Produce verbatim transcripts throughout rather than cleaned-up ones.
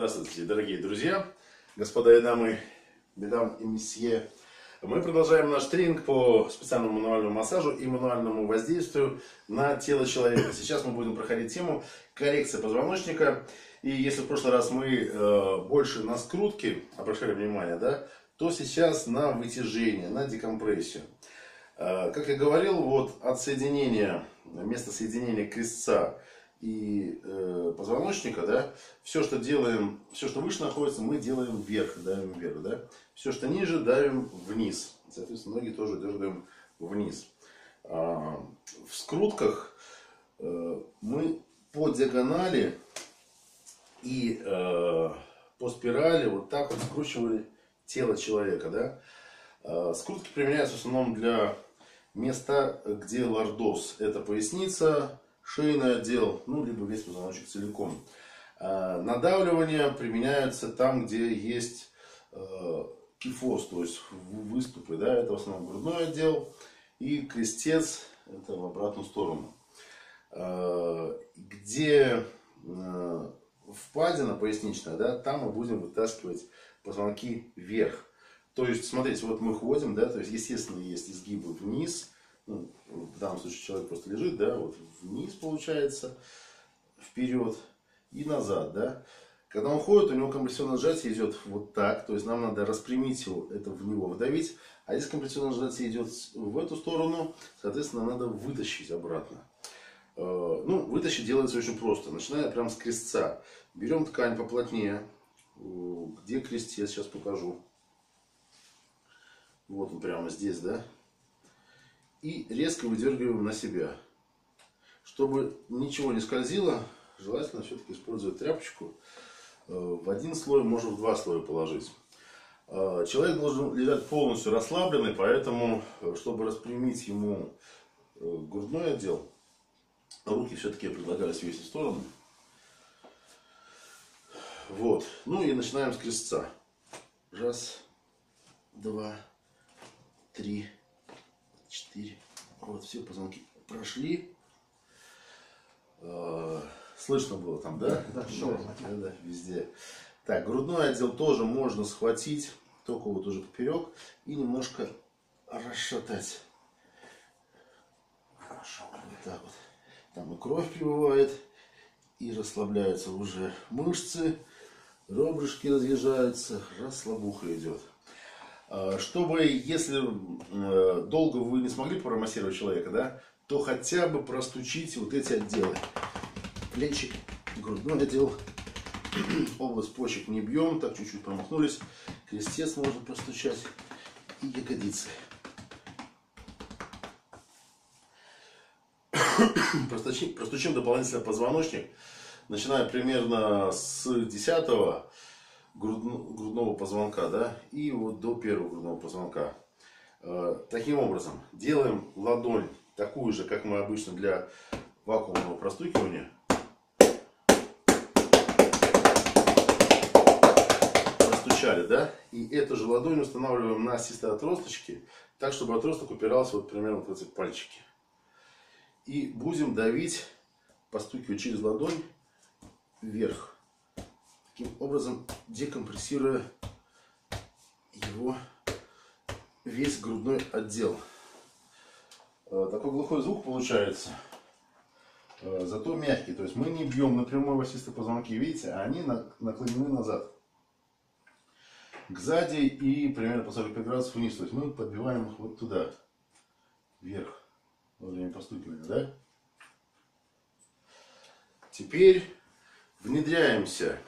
Здравствуйте, дорогие друзья, господа и дамы, медам и месье. Мы продолжаем наш тренинг по специальному мануальному массажу и мануальному воздействию на тело человека. Сейчас мы будем проходить тему коррекции позвоночника. И если в прошлый раз мы э, больше на скрутки обращали внимание, да, то сейчас на вытяжение, на декомпрессию. Э, как я говорил, вот от соединения, места соединения крестца и э, позвоночника, да, все, что делаем, все, что выше находится, мы делаем вверх, давим вверх, да. Все, что ниже, давим вниз. Соответственно, ноги тоже дергаем вниз. А, в скрутках э, мы по диагонали и э, по спирали вот так вот скручивали тело человека, да. А, скрутки применяются в основном для места, где лордоз. Это поясница, шейный отдел, ну, либо весь позвоночник целиком. А, надавливания применяются там, где есть э, кифоз, то есть выступы, да, это в основном грудной отдел, и крестец, это в обратную сторону. А, где э, впадина поясничная, да, там мы будем вытаскивать позвонки вверх. То есть, смотрите, вот мы ходим, да, то есть, естественно, есть изгибы вниз. Ну, в данном случае человек просто лежит, да, вот вниз получается, вперед и назад, да. Когда он ходит, у него компрессионное сжатие идет вот так, то есть нам надо распрямить его, это в него вдавить, а здесь компрессионное сжатие идет в эту сторону, соответственно, надо вытащить обратно. Ну, вытащить делается очень просто, начиная прямо с крестца. Берем ткань поплотнее, где крестец, сейчас покажу. Вот он прямо здесь, да. И резко выдергиваем на себя. Чтобы ничего не скользило, желательно все-таки использовать тряпочку. В один слой, можно в два слоя положить. Человек должен лежать полностью расслабленный, поэтому, чтобы распрямить ему грудной отдел, руки все-таки предлагаю свесить в сторону. Вот. Ну и начинаем с крестца. Раз, два, три. четыре. Вот все позвонки прошли. Слышно было там, да? Да, да, да, везде. Так, грудной отдел тоже можно схватить, только вот уже поперек, и немножко расшатать. Хорошо. Вот так вот. Там и кровь прибывает, и расслабляются уже мышцы, ребрышки разъезжаются, расслабуха идет. Чтобы, если долго вы не смогли промассировать человека, да, то хотя бы простучить вот эти отделы. Плечик, грудной отдел, область почек не бьем, так чуть-чуть промахнулись. Крестец можно простучать и ягодицы. простучим, простучим дополнительно позвоночник, начиная примерно с десятого грудного позвонка, да, и вот до первого грудного позвонка. Э, таким образом, делаем ладонь такую же, как мы обычно для вакуумного простукивания. Простучали, да, и эту же ладонь устанавливаем на систоотросточки, так, чтобы отросток упирался вот примерно вот в эти пальчики. И будем давить, постукивая через ладонь, вверх. Таким образом декомпрессируя его весь грудной отдел. Такой глухой звук получается, зато мягкий. То есть мы не бьем напрямую в осистые позвонки, видите, а они наклонены назад, к сзади и примерно по сорок пять градусов вниз. То есть мы подбиваем их вот туда, вверх, во время постукивания, да? Теперь внедряемся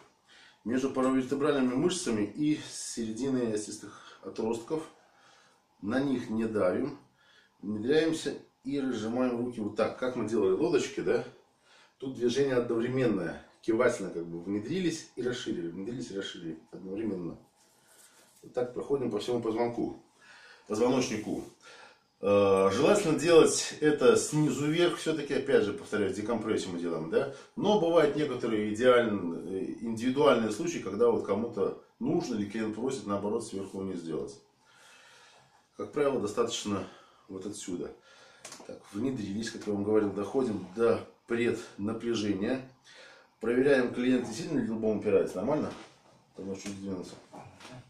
между паравертебральными мышцами и серединой остистых отростков. На них не давим. Внедряемся и разжимаем руки вот так. Как мы делали лодочки, да? Тут движение одновременное. Кивательно как бы внедрились и расширили. Внедрились и расширили одновременно. Вот так проходим по всему позвонку. Позвоночнику. Желательно делать это снизу вверх, все-таки, опять же, повторяю, декомпрессию мы делаем, да? Но бывают некоторые идеальные, индивидуальные случаи, когда вот кому-то нужно или клиент просит, наоборот, сверху вниз сделать. Как правило, достаточно вот отсюда. Так, внедрились, как я вам говорил, доходим до преднапряжения. Проверяем, клиент сильно лбом упирается, нормально? Потому что сдвинулся.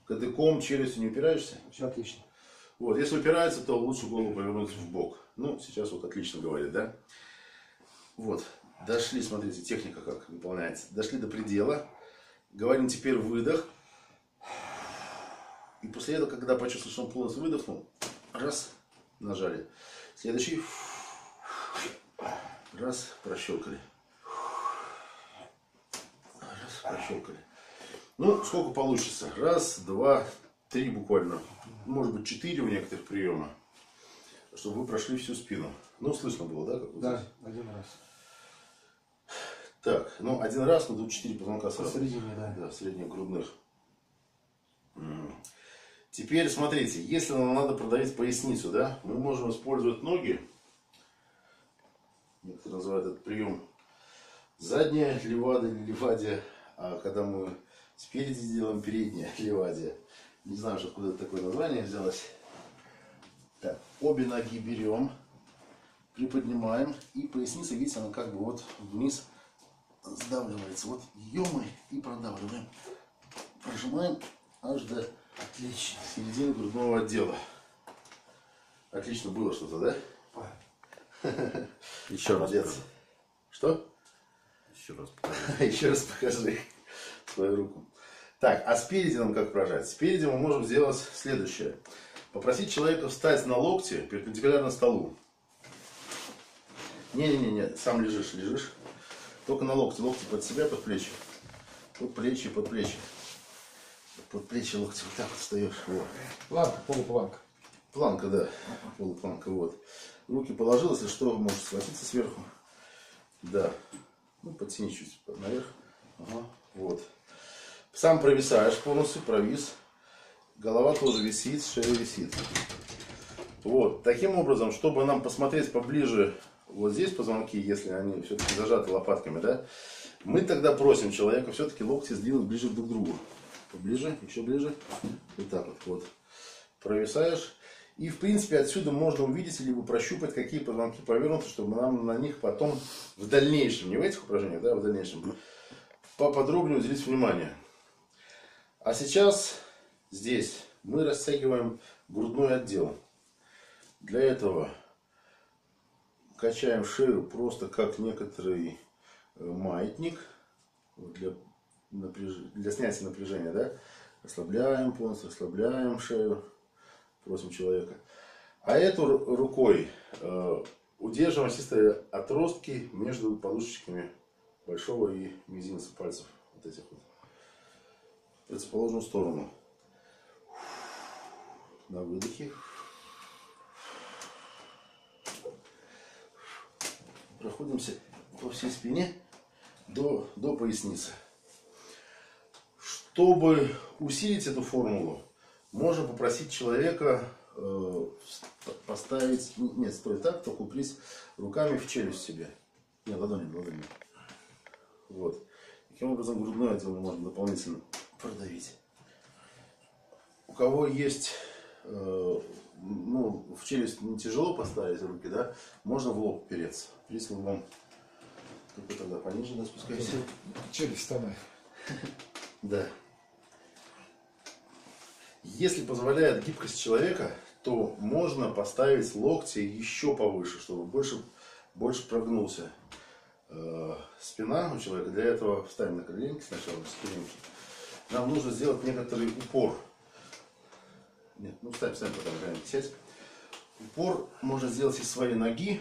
Кадыком, челюстью не упираешься? Все отлично. Вот, если упирается, то лучше голову повернуть в бок. Ну, сейчас вот отлично говорит, да? Вот, дошли, смотрите, техника как выполняется. Дошли до предела. Говорим теперь выдох. И после этого, когда почувствовал, что он полностью выдохнул, раз, нажали. Следующий. Раз, прощелкали. Раз, прощелкали. Ну, сколько получится? Раз, два, три буквально. Может быть, четыре у некоторых приема. Чтобы вы прошли всю спину. Ну, слышно было, да? Да, один раз. Так, ну, один раз, но тут четыре позвонка сразу. Средние, да. Да, средних грудных. Теперь смотрите, если нам надо продавить поясницу, да, мы можем использовать ноги. Некоторые называют этот прием задняя левадия, левадия, а когда мы спереди делаем передняя левадия. Не знаю, откуда такое название взялось. Так, обе ноги берем, приподнимаем, и поясница, видите, она как бы вот вниз сдавливается. Вот ее мы и продавливаем. Прожимаем аж до отлично. Середина грудного отдела. Отлично было что-то, да? Еще раз покажи. Что? Еще раз покажи. Еще раз покажи свою руку. Так, а спереди нам как прожать? Спереди мы можем сделать следующее. Попросить человека встать на локти перпендикулярно столу. Не-не-не, сам лежишь, лежишь. Только на локти. Локти под себя, под плечи. Под плечи, под плечи. Под плечи, локти, вот так вот встаешь. Вот. Планка, полупланка. Планка, да. Полупланка, вот. Руки положил, если что, может схватиться сверху. Да. Ну, подтяни чуть наверх. Ага. Вот. Сам провисаешь полностью, провис. Голова тоже висит, шея висит. Вот. Таким образом, чтобы нам посмотреть поближе вот здесь позвонки, если они все-таки зажаты лопатками, да, мы тогда просим человека все-таки локти сдвинуть ближе друг к другу. Поближе, еще ближе. Вот так вот. Вот. Провисаешь. И, в принципе, отсюда можно увидеть, либо прощупать, какие позвонки повернуты, чтобы нам на них потом в дальнейшем, не в этих упражнениях, да, в дальнейшем, поподробнее уделить внимание. А сейчас здесь мы растягиваем грудной отдел. Для этого качаем шею просто как некоторый маятник для напряж... для снятия напряжения, да? Расслабляем полностью, расслабляем шею, просим человека. А эту рукой э, удерживаем чисто отростки между подушечками большого и мизинца пальцев, вот этих вот, в противоположную сторону. На выдохе проходимся по всей спине до, до поясницы. Чтобы усилить эту формулу, можно попросить человека э, поставить, нет, стоит так, только упрись руками в челюсть себе. Нет, ладони, ладони. Вот. Таким образом грудной отдел можно дополнительно продавить. У кого есть, э, ну, в челюсть не тяжело поставить руки, да, можно в лоб переться. Присни лбом. Только тогда пониже, да, спускайся. Челюсть вставай. Да. Если позволяет гибкость человека, то можно поставить локти еще повыше, чтобы больше, больше прогнулся э, спина у человека. Для этого вставим на коленки сначала, на коленки. Нам нужно сделать некоторый упор. Нет, ну вставим, вставим, потом коленки сядь. Упор можно сделать из своей ноги,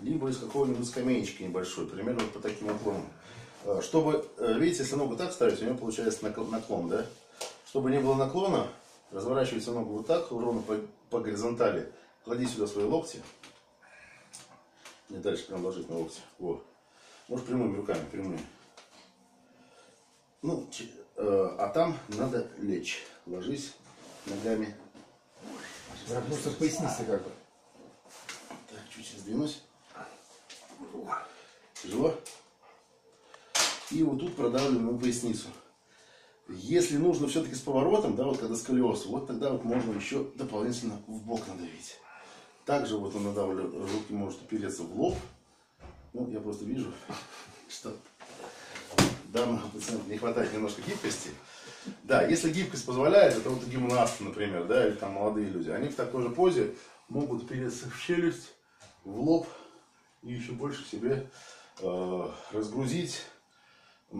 либо из какого-нибудь скамеечки небольшой, примерно по таким уклонам. Чтобы, видите, если ногу так ставить, у него получается наклон, да? Чтобы не было наклона, разворачивайте ногу вот так, ровно по, по горизонтали. Клади сюда свои локти. И дальше прям ложить на локти. О. Может прямыми руками, прямыми. Ну, э, а там надо лечь. Ложись ногами. Просто поясница как бы. Так, чуть сдвинусь. Тяжело? И вот тут продавливаем поясницу. Если нужно все-таки с поворотом, да, вот когда сколиоз, вот тогда вот можно еще дополнительно в бок надавить. Также вот он надавливает, руки может упереться в лоб, Ну, я просто вижу, что данного пациента не хватает немножко гибкости. Да, если гибкость позволяет, это вот гимнасты, например, да, или там молодые люди, они в такой же позе могут переться в челюсть, в лоб и еще больше себе э, разгрузить э,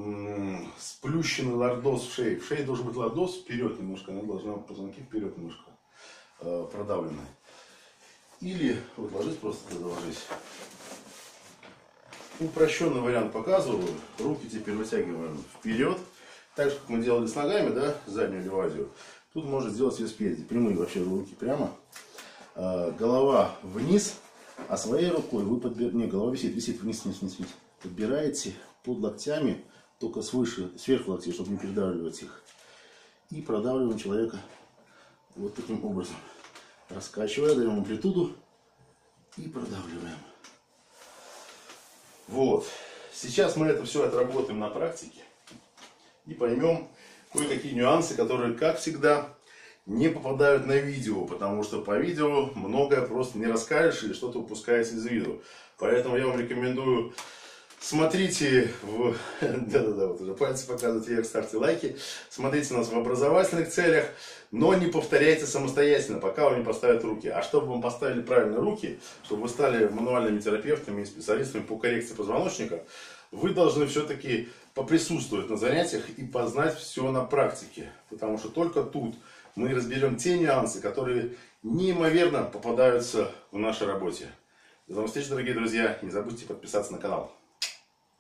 сплющенный лордоз в шее. В шее должен быть лордоз вперед немножко, она должна быть позвонки вперед немножко э, продавлены. Или вот ложись, просто ложись. Упрощенный вариант показываю. Руки теперь вытягиваем вперед. Так же, как мы делали с ногами, да, заднюю левазию. Тут можно сделать ее спереди. Прямые вообще руки прямо. Э, голова вниз. А своей рукой вы подбираете, не, голова висит, висит, вниз, вниз, вниз, вниз. Подбираете под локтями, только свыше, сверху локтей, чтобы не передавливать их. И продавливаем человека вот таким образом. Раскачивая, даем амплитуду и продавливаем. Вот. Сейчас мы это все отработаем на практике и поймем кое-какие нюансы, которые, как всегда, не попадают на видео, потому что по видео многое просто не расскажешь или что-то упускается из виду. Поэтому я вам рекомендую, смотрите, в... да-да-да, вот уже пальцы показывают вверх, ставьте лайки, смотрите нас в образовательных целях, но не повторяйте самостоятельно, пока вам не поставят руки. А чтобы вам поставили правильно руки, чтобы вы стали мануальными терапевтами и специалистами по коррекции позвоночника, вы должны все-таки поприсутствовать на занятиях и познать все на практике, потому что только тут мы разберем те нюансы, которые неимоверно попадаются в нашей работе. До новых встреч, дорогие друзья. Не забудьте подписаться на канал.